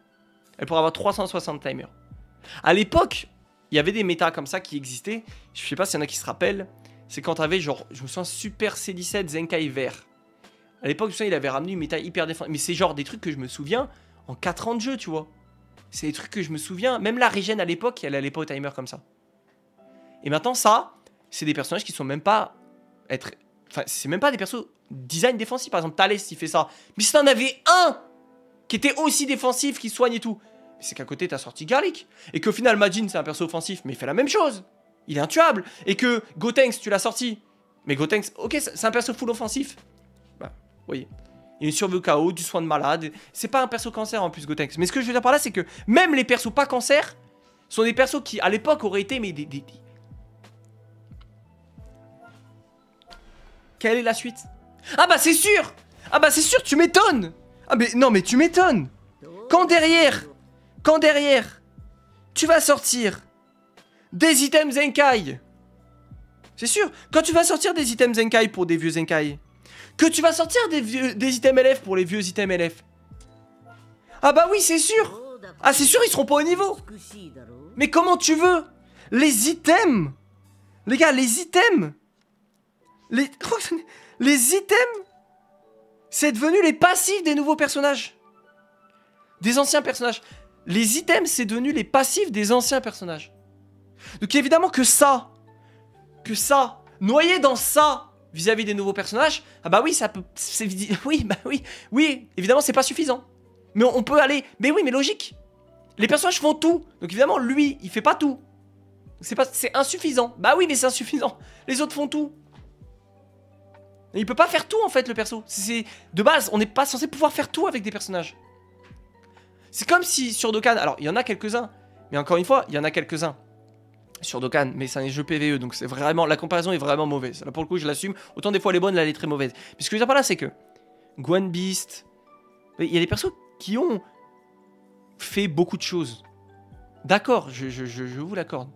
Elle pourrait avoir trois cent soixante timers. À l'époque, il y avait des méta comme ça qui existaient. Je sais pas s'il y en a qui se rappellent. C'est quand t'avais genre, je me souviens, Super C dix-sept Zenkai Vert. À l'époque, je me souviens, il avait ramené une méta hyper défense. Mais c'est genre des trucs que je me souviens en quatre ans de jeu, tu vois. C'est des trucs que je me souviens. Même la Régène à l'époque, elle allait pas au timer comme ça. Et maintenant, ça, c'est des personnages qui sont même pas. Être... Enfin, c'est même pas des persos design défensif. Par exemple, Thales, il fait ça. Mais si t'en avais un qui était aussi défensif, qui soigne et tout, c'est qu'à côté, t'as sorti Garlic. Et qu'au final, Majin, c'est un perso offensif, mais il fait la même chose. Il est intuable. Et que Gotenks, tu l'as sorti. Mais Gotenks, ok, c'est un perso full offensif. Bah, vous voyez. Il y a une survie au K O, du soin de malade. C'est pas un perso cancer en plus, Gotenks. Mais ce que je veux dire par là, c'est que même les persos pas cancer sont des persos qui, à l'époque, auraient été mais des... des, des... Quelle est la suite? Ah bah c'est sûr! Ah bah c'est sûr, tu m'étonnes. Ah mais non, mais tu m'étonnes. Quand derrière, quand derrière, tu vas sortir des items Zenkai. C'est sûr, quand tu vas sortir des items Zenkai pour des vieux Zenkai, que tu vas sortir des, vieux, des items L F pour les vieux items L F. Ah bah oui, c'est sûr. Ah c'est sûr, ils seront pas au niveau. Mais comment tu veux? Les items, les gars, les items, les, les items, c'est devenu les passifs des nouveaux personnages, des anciens personnages. Les items, c'est devenu les passifs des anciens personnages. Donc évidemment que ça, que ça, noyé dans ça vis-à-vis des nouveaux personnages, ah bah oui, ça peut, oui, bah oui, oui, évidemment c'est pas suffisant. Mais on peut aller, mais oui, mais logique. Les personnages font tout, donc évidemment lui, il fait pas tout. C'est pas, c'est insuffisant. Bah oui, mais c'est insuffisant. Les autres font tout. Et il peut pas faire tout en fait le perso. C'est de base, on n'est pas censé pouvoir faire tout avec des personnages. C'est comme si sur Dokkan, alors il y en a quelques-uns, mais encore une fois, il y en a quelques-uns sur Dokkan, mais c'est un jeu P V E, donc c'est vraiment, la comparaison est vraiment mauvaise. Là pour le coup, je l'assume. Autant des fois elle est bonne, là elle est très mauvaise. Mais ce que je veux dire par là, c'est que Gohan Beast, il y a des persos qui ont fait beaucoup de choses. D'accord, je, je, je, je vous l'accorde.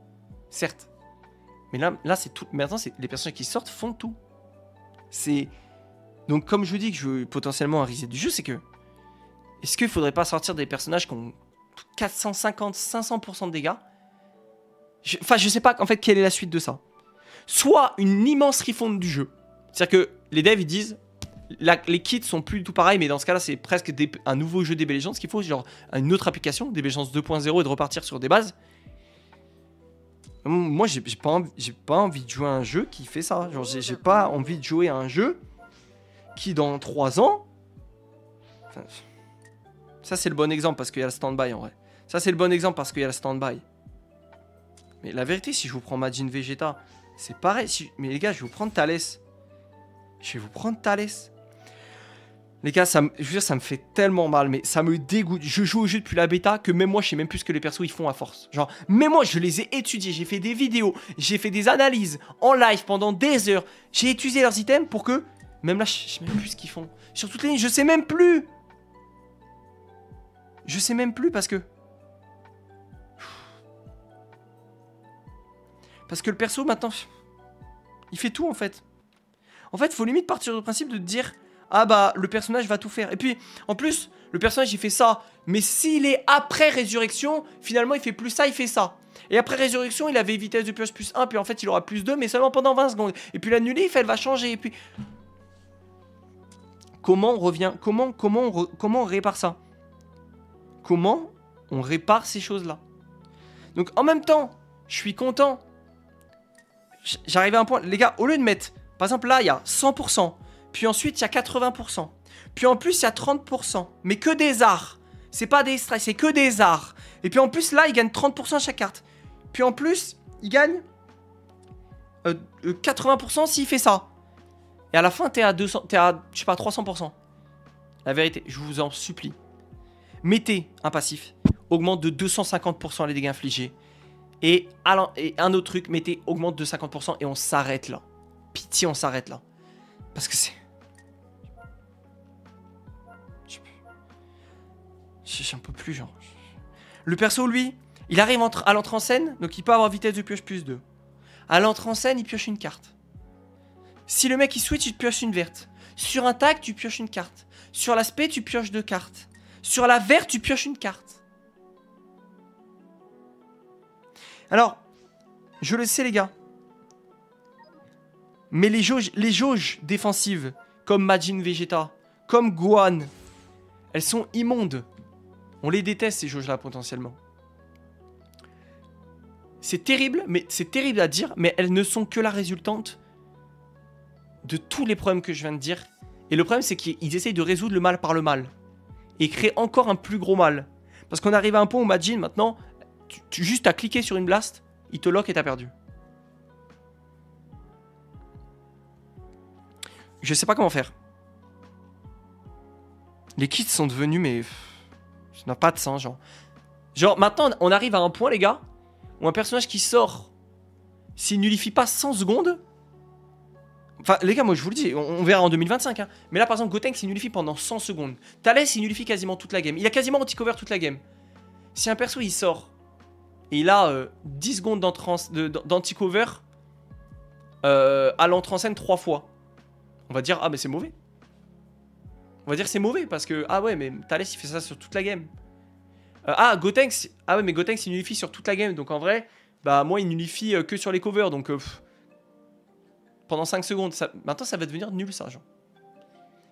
Certes, mais là, là c'est tout. Maintenant, les personnages qui sortent font tout. C'est donc comme je vous dis que je veux potentiellement un reset du jeu, c'est que est-ce qu'il faudrait pas sortir des personnages qui ont quatre cent cinquante à cinq cents pour cent de dégâts? je... Enfin, je sais pas en fait quelle est la suite de ça. Soit une immense refonte du jeu, c'est-à-dire que les devs ils disent la... les kits sont plus du tout pareils, mais dans ce cas-là, c'est presque des... un nouveau jeu D B Legends qu'il faut, genre une autre application D B Legends deux point zéro et de repartir sur des bases. Moi, j'ai pas envie, j'ai pas envie de jouer à un jeu qui fait ça. Genre, j'ai pas envie de jouer à un jeu qui, dans trois ans... Enfin, ça, c'est le bon exemple parce qu'il y a le stand-by, en vrai. Ça, c'est le bon exemple parce qu'il y a le stand-by. Mais la vérité, si je vous prends Majin Vegeta, c'est pareil. Si... Mais les gars, je vais vous prendre Thales. Je vais vous prendre Thales. Les gars, ça me... je veux dire, ça me fait tellement mal, mais ça me dégoûte. Je joue au jeu depuis la bêta que même moi, je sais même plus ce que les persos ils font à force. Genre, même moi, je les ai étudiés, j'ai fait des vidéos, j'ai fait des analyses en live pendant des heures. J'ai étudié leurs items pour que... Même là, je sais même plus ce qu'ils font. Sur toutes les lignes, je sais même plus. Je sais même plus parce que... Parce que le perso, maintenant, il fait tout, en fait. En fait, faut limite partir du principe de dire... Ah bah, le personnage va tout faire. Et puis, en plus, le personnage, il fait ça. Mais s'il est après résurrection, finalement, il fait plus ça, il fait ça. Et après résurrection, il avait vitesse de pioche plus un, puis en fait, il aura plus deux, mais seulement pendant vingt secondes. Et puis, l'annuler, elle va changer. Et puis... Comment on revient... Comment, comment, on, re... comment on répare ça? Comment on répare ces choses-là? Donc, en même temps, je suis content. J'arrive à un point... Les gars, au lieu de mettre... Par exemple, là, il y a cent pour cent. Puis ensuite, il y a quatre-vingts pour cent. Puis en plus, il y a trente pour cent. Mais que des arts. C'est pas des stress, c'est que des arts. Et puis en plus, là, il gagne trente pour cent à chaque carte. Puis en plus, il gagne euh, euh, quatre-vingts pour cent s'il fait ça. Et à la fin, t'es à deux cents, t'es à, je sais pas, trois cents pour cent. La vérité, je vous en supplie. Mettez un passif. Augmente de deux cent cinquante pour cent les dégâts infligés. Et, alors, et un autre truc, mettez augmente de cinquante pour cent et on s'arrête là. Pitié, on s'arrête là. Parce que c'est... J'en peux plus, genre. Le perso, lui, il arrive entre, à l'entrée en scène, donc il peut avoir vitesse de pioche plus deux. À l'entrée en scène, il pioche une carte. Si le mec, il switch, il pioche une verte. Sur un tag, tu pioches une carte. Sur l'aspect, tu pioches deux cartes. Sur la verte, tu pioches une carte. Alors, je le sais, les gars. Mais les jauges, les jauges défensives, comme Majin Vegeta, comme Gohan, elles sont immondes. On les déteste, ces jauges-là, potentiellement. C'est terrible, mais c'est terrible à dire, mais elles ne sont que la résultante de tous les problèmes que je viens de dire. Et le problème, c'est qu'ils essayent de résoudre le mal par le mal. Et créer encore un plus gros mal. Parce qu'on arrive à un point où Majin, maintenant, tu, tu, juste à cliquer sur une blast, il te lock et t'as perdu. Je sais pas comment faire. Les kits sont devenus, mais... Ça n'a pas de sens, genre. Genre, maintenant, on arrive à un point, les gars, où un personnage qui sort, s'il nullifie pas cent secondes, Enfin, les gars, moi je vous le dis, on, on verra en deux mille vingt-cinq. Hein. Mais là, par exemple, Gotenks il nullifie pendant cent secondes. Thales il nullifie quasiment toute la game. Il a quasiment anti-cover toute la game. Si un perso il sort et il a euh, dix secondes d'anti-cover euh, à l'entrée en scène trois fois, on va dire ah, mais c'est mauvais. On va dire c'est mauvais parce que ah, ouais, mais Thales il fait ça sur toute la game. Euh, ah, Gotenks, ah, ouais, mais Gotenks il nullifie sur toute la game. Donc en vrai, bah moi il nullifie euh, que sur les covers. Donc. Euh, pff, pendant cinq secondes, ça... maintenant ça va devenir nul ça, genre.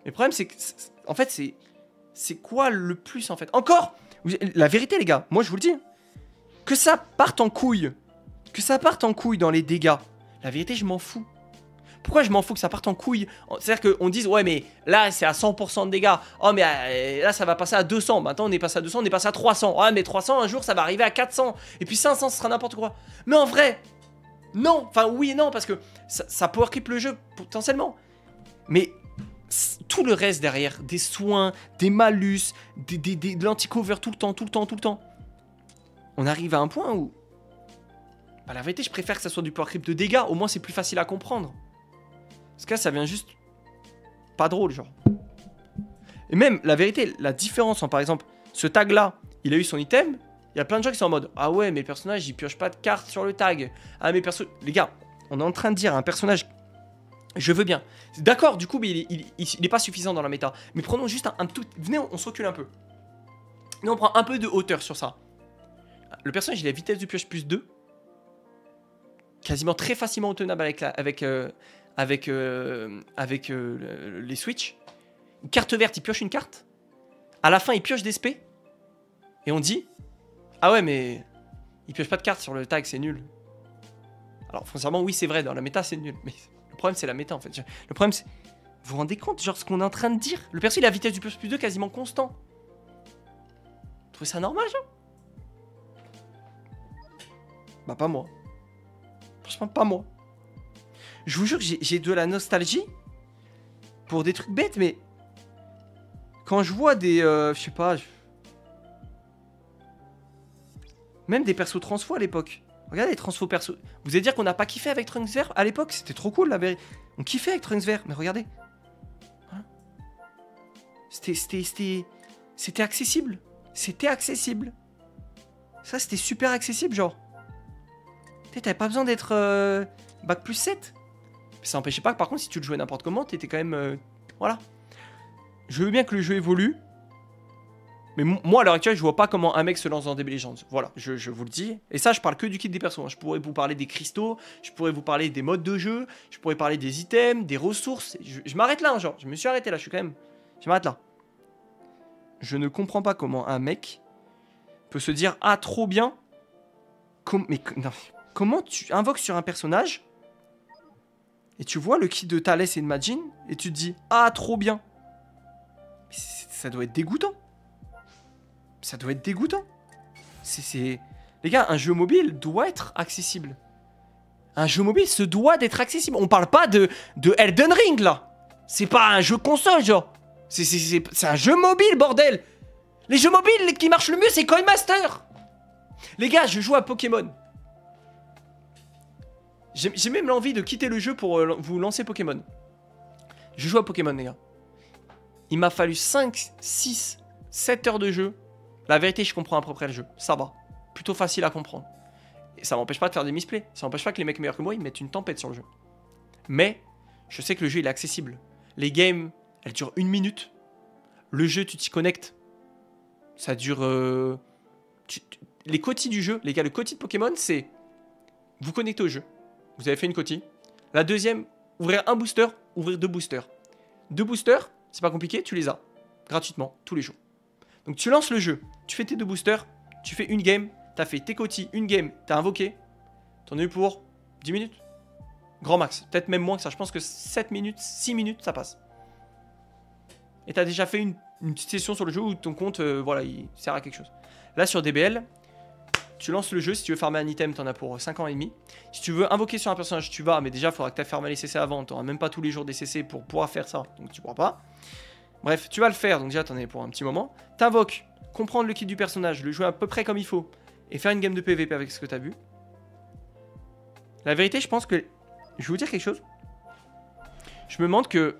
Mais le problème c'est que, en fait, c'est c'est quoi le plus en fait? Encore, la vérité les gars, moi je vous le dis, que ça parte en couille, que ça parte en couille dans les dégâts, la vérité je m'en fous. Pourquoi je m'en fous que ça parte en couille? C'est-à-dire qu'on dise, ouais mais là c'est à cent pour cent de dégâts, oh mais là ça va passer à deux cents, maintenant on est passé à deux cents, on est passé à trois cents, oh mais trois cents un jour ça va arriver à quatre cents, et puis cinq cents ce sera n'importe quoi. Mais en vrai, non, enfin oui et non, parce que ça, ça power clip le jeu potentiellement. Mais tout le reste derrière, des soins, des malus, des, des, des, de l'anti-cover tout le temps, tout le temps, tout le temps. On arrive à un point où... Bah, la vérité, je préfère que ça soit du power clip de dégâts, au moins c'est plus facile à comprendre. Parce que là, ça vient juste... Pas drôle, genre. Et même, la vérité, la différence, en, par exemple, ce tag-là, il a eu son item... Il y a plein de gens qui sont en mode ah ouais, mais le personnage il pioche pas de carte sur le tag. Ah, mais perso. Les gars, on est en train de dire à un personnage je veux bien. D'accord, du coup, mais il, il, il, il est pas suffisant dans la méta. Mais prenons juste un, un tout. Venez, on, on se recule un peu. Nous, on prend un peu de hauteur sur ça. Le personnage il a vitesse de pioche plus deux. Quasiment très facilement obtenable avec, la, avec, euh, avec, euh, avec euh, les switch. Une carte verte, il pioche une carte. À la fin, il pioche des spés. Et on dit. Ah ouais, mais il pioche pas de carte sur le tag, c'est nul. Alors, foncièrement, oui, c'est vrai, dans la méta, c'est nul. Mais le problème, c'est la méta, en fait. Le problème, c'est... Vous vous rendez compte, genre, ce qu'on est en train de dire? Le perso, il a vitesse du pioche plus deux quasiment constant. Vous trouvez ça normal, genre? Bah, pas moi. Franchement, pas moi. Je vous jure que j'ai de la nostalgie pour des trucs bêtes, mais... Quand je vois des... Euh, je sais pas... Même des persos transfo à l'époque. Regardez les transfo persos. Vous allez dire qu'on n'a pas kiffé avec Trunks Vert à l'époque? C'était trop cool, la vérité. On kiffait avec Trunks Vert, mais regardez. Voilà. C'était... C'était accessible. C'était accessible. Ça, c'était super accessible, genre. T'avais pas besoin d'être... Euh, bac plus sept. Ça n'empêchait pas que, par contre, si tu le jouais n'importe comment, t'étais quand même... Euh, voilà. Je veux bien que le jeu évolue. Mais moi, à l'heure actuelle, je vois pas comment un mec se lance dans des Legends. Voilà, je, je vous le dis. Et ça, je parle que du kit des persos. Je pourrais vous parler des cristaux, je pourrais vous parler des modes de jeu, je pourrais parler des items, des ressources. Je, je m'arrête là, genre. Je me suis arrêté là, je suis quand même... Je m'arrête là. Je ne comprends pas comment un mec peut se dire « Ah, trop bien !» Com Mais non. Comment tu invoques sur un personnage et tu vois le kit de Thales et de Majin et tu te dis « Ah, trop bien !» Mais ça doit être dégoûtant. Ça doit être dégoûtant. C'est... Les gars, un jeu mobile doit être accessible. Un jeu mobile se doit d'être accessible. On parle pas de, de Elden Ring, là. C'est pas un jeu console, genre. C'est un jeu mobile, bordel. Les jeux mobiles qui marchent le mieux, c'est Coinmaster. Les gars, je joue à Pokémon. J'ai même l'envie de quitter le jeu pour euh, vous lancer Pokémon. Je joue à Pokémon, les gars. Il m'a fallu cinq, six, sept heures de jeu. La vérité, je comprends à peu près le jeu. Ça va. Plutôt facile à comprendre. Et ça m'empêche pas de faire des misplays. Ça m'empêche pas que les mecs meilleurs que moi, ils mettent une tempête sur le jeu. Mais, je sais que le jeu, il est accessible. Les games, elles durent une minute. Le jeu, tu t'y connectes. Ça dure... Euh... Tu... Les cotis du jeu, les gars, le cotis de Pokémon, c'est... Vous connectez au jeu. Vous avez fait une cotis. La deuxième, ouvrir un booster, ouvrir deux boosters. Deux boosters, c'est pas compliqué, tu les as. Gratuitement, tous les jours. Donc tu lances le jeu, tu fais tes deux boosters, tu fais une game, t'as fait tes cotis, une game, t'as invoqué, t'en as eu pour dix minutes. Grand max, peut-être même moins que ça, je pense que sept minutes, six minutes, ça passe. Et t'as déjà fait une, une petite session sur le jeu où ton compte, euh, voilà, il sert à quelque chose. Là sur D B L, tu lances le jeu, si tu veux farmer un item, t'en as pour cinq ans et demi. Si tu veux invoquer sur un personnage, tu vas, mais déjà, il faudra que t'aies farmé les C C avant, t'auras même pas tous les jours des C C pour pouvoir faire ça, donc tu pourras pas. Bref, tu vas le faire, donc déjà t'en es pour un petit moment. T'invoques, comprendre le kit du personnage, le jouer à peu près comme il faut, et faire une game de P V P avec ce que t'as vu. La vérité, je pense que... Je vais vous dire quelque chose. Je me demande que...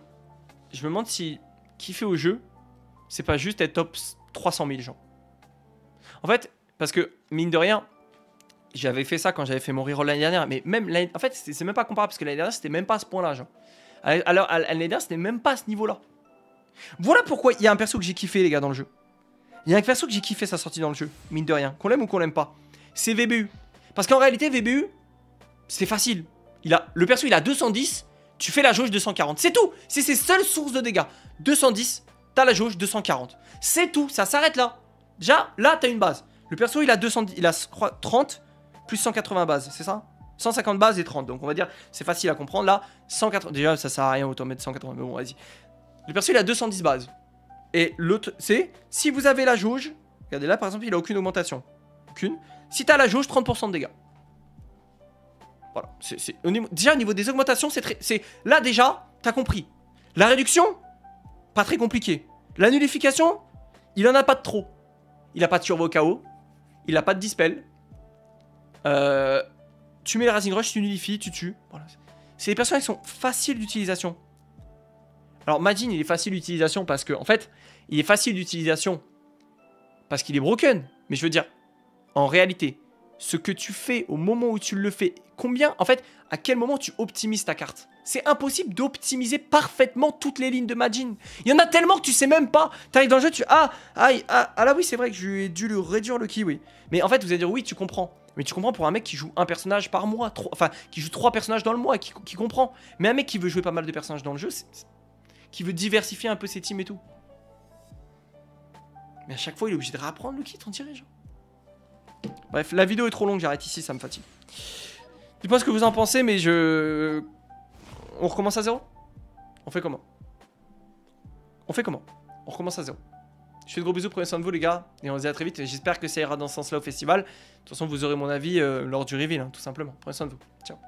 Je me demande si kiffer au jeu, c'est pas juste être top trois cent mille gens. En fait, parce que, mine de rien, j'avais fait ça quand j'avais fait mon reroll l'année dernière, mais même l'année... En fait, c'est même pas comparable, parce que l'année dernière, c'était même pas à ce point-là, genre. Alors, l'année dernière, c'était même pas à ce niveau-là. Voilà pourquoi il y a un perso que j'ai kiffé, les gars, dans le jeu. Il y a un perso que j'ai kiffé sa sortie dans le jeu, mine de rien. Qu'on l'aime ou qu'on l'aime pas. C'est V B U. Parce qu'en réalité, V B U, c'est facile. Il a... Le perso, il a deux cent dix... Tu fais la jauge deux cent quarante, c'est tout. C'est ses seules sources de dégâts. deux cent dix, t'as la jauge deux cent quarante. C'est tout, ça s'arrête là. Déjà, là, t'as une base. Le perso, il a deux cent dix, il a trente plus cent quatre-vingts bases, c'est ça, cent cinquante bases et trente. Donc, on va dire, c'est facile à comprendre. Là, cent quatre-vingts, déjà, ça sert à rien, autant mettre cent quatre-vingts, mais bon, vas-y. Le perso, il a deux cent dix bases. Et l'autre, c'est, si vous avez la jauge, regardez là, par exemple, il a aucune augmentation. Aucune. Si t'as la jauge, trente pour cent de dégâts. Voilà, c'est, c'est, au niveau, déjà au niveau des augmentations, c'est là déjà, t'as compris. La réduction, pas très compliqué. La nullification, il en a pas de trop. Il a pas de turbo K O, il a pas de dispel. Euh, tu mets le Rising Rush, tu nullifies, tu tues. Voilà. C'est des personnages qui sont faciles d'utilisation. Alors Majin, il est facile d'utilisation parce que, en fait, il est facile d'utilisation parce qu'il est broken. Mais je veux dire, en réalité, ce que tu fais au moment où tu le fais, combien, en fait, à quel moment tu optimises ta carte. C'est impossible d'optimiser parfaitement toutes les lignes de Majin. Il y en a tellement que tu sais même pas. T'arrives dans le jeu, tu... Ah, aïe, ah, ah là oui, c'est vrai que j'ai dû lui réduire le kiwi. Mais en fait, vous allez dire, oui, tu comprends. Mais tu comprends pour un mec qui joue un personnage par mois, trois, enfin, qui joue trois personnages dans le mois, qui, qui comprend. Mais un mec qui veut jouer pas mal de personnages dans le jeu, c'est, c'est, qui veut diversifier un peu ses teams et tout. Mais à chaque fois, il est obligé de réapprendre le kit, on dirait, genre. Bref, la vidéo est trop longue, j'arrête ici, ça me fatigue. Dites-moi ce que vous en pensez, mais je... On recommence à zéro? On fait comment? On fait comment? On recommence à zéro. Je fais de gros bisous, prenez soin de vous les gars, et on se dit à très vite. J'espère que ça ira dans ce sens-là au festival. De toute façon, vous aurez mon avis euh, lors du reveal, hein, tout simplement. Prenez soin de vous. Ciao.